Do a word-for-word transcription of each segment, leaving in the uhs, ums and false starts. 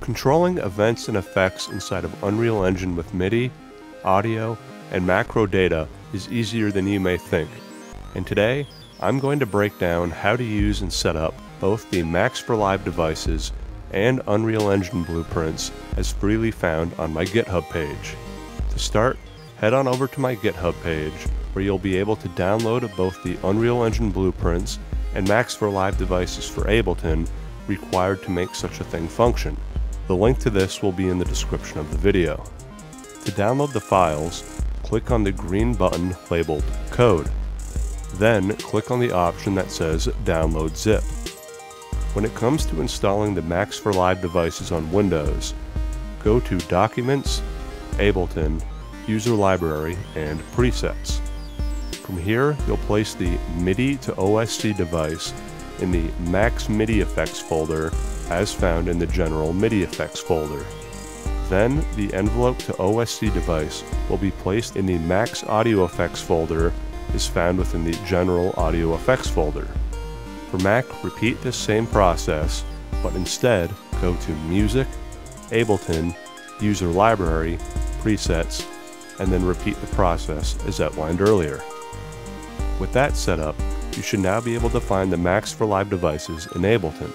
Controlling events and effects inside of Unreal Engine with MIDI, audio, and macro data is easier than you may think, and today I'm going to break down how to use and set up both the Max for Live devices and Unreal Engine blueprints as freely found on my GitHub page. To start, head on over to my GitHub page where you'll be able to download both the Unreal Engine blueprints and Max for Live devices for Ableton required to make such a thing function. The link to this will be in the description of the video. To download the files, click on the green button labeled Code. Then click on the option that says Download Zip. When it comes to installing the Max for Live devices on Windows, go to Documents, Ableton, User Library, and Presets. From here, you'll place the MIDI to O S C device in the Max MIDI Effects folder as found in the General MIDI Effects folder. Then, the envelope to O S C device will be placed in the Max Audio Effects folder as found within the General Audio Effects folder. For Mac, repeat this same process, but instead go to Music, Ableton, User Library, Presets, and then repeat the process as outlined earlier. With that setup, you should now be able to find the Max for Live devices in Ableton.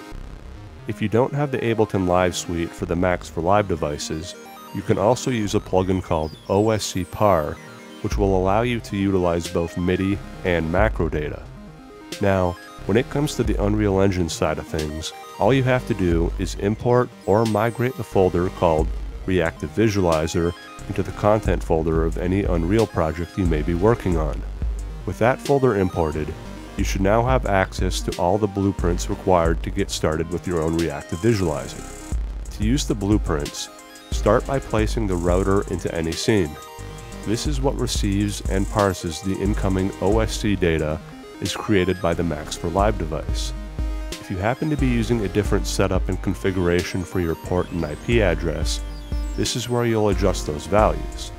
If you don't have the Ableton Live suite for the Max for Live devices, you can also use a plugin called O S C Par, which will allow you to utilize both MIDI and macro data. Now, when it comes to the Unreal Engine side of things, all you have to do is import or migrate the folder called Reactive Visualizer into the content folder of any Unreal project you may be working on. With that folder imported, you should now have access to all the blueprints required to get started with your own Reactive Visualizer. To use the blueprints, start by placing the router into any scene. This is what receives and parses the incoming O S C data as created by the Max for Live device. If you happen to be using a different setup and configuration for your port and I P address, this is where you'll adjust those values.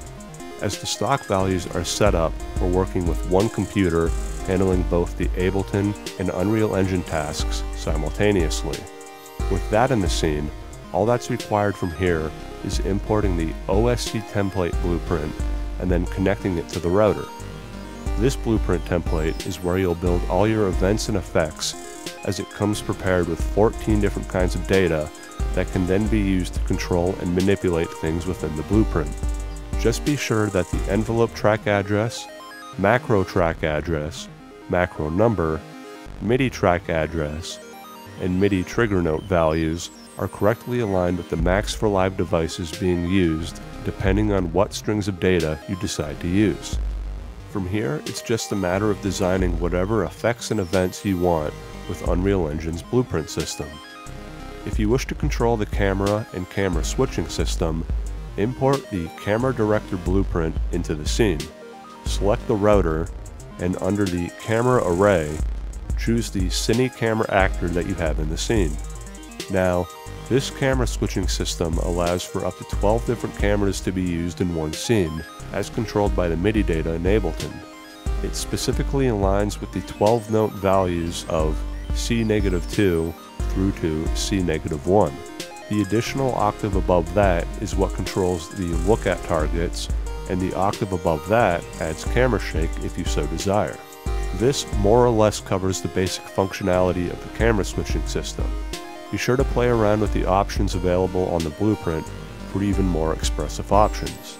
As the stock values are set up for working with one computer handling both the Ableton and Unreal Engine tasks simultaneously. With that in the scene, all that's required from here is importing the O S C template blueprint and then connecting it to the router. This blueprint template is where you'll build all your events and effects as it comes prepared with fourteen different kinds of data that can then be used to control and manipulate things within the blueprint. Just be sure that the envelope track address, macro track address, macro number, MIDI track address, and MIDI trigger note values are correctly aligned with the Max for Live devices being used depending on what strings of data you decide to use. From here, it's just a matter of designing whatever effects and events you want with Unreal Engine's blueprint system. If you wish to control the camera and camera switching system, import the Camera Director blueprint into the scene. Select the router, and under the Camera Array, choose the Cine Camera Actor that you have in the scene. Now, this camera switching system allows for up to twelve different cameras to be used in one scene, as controlled by the MIDI data in Ableton. It specifically aligns with the twelve note values of C negative two through to C negative one. The additional octave above that is what controls the look at targets, and the octave above that adds camera shake if you so desire. This more or less covers the basic functionality of the camera switching system. Be sure to play around with the options available on the blueprint for even more expressive options.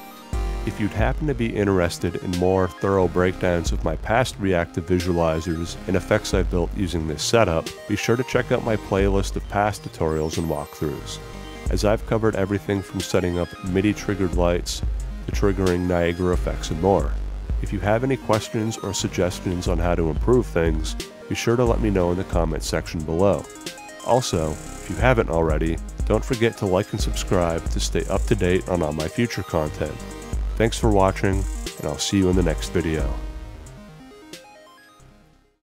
If you'd happen to be interested in more thorough breakdowns of my past Reactive Visualizers and effects I've built using this setup, be sure to check out my playlist of past tutorials and walkthroughs, as I've covered everything from setting up MIDI triggered lights to triggering Niagara effects and more. If you have any questions or suggestions on how to improve things, be sure to let me know in the comments section below. Also, if you haven't already, don't forget to like and subscribe to stay up to date on all my future content. Thanks for watching, and I'll see you in the next video.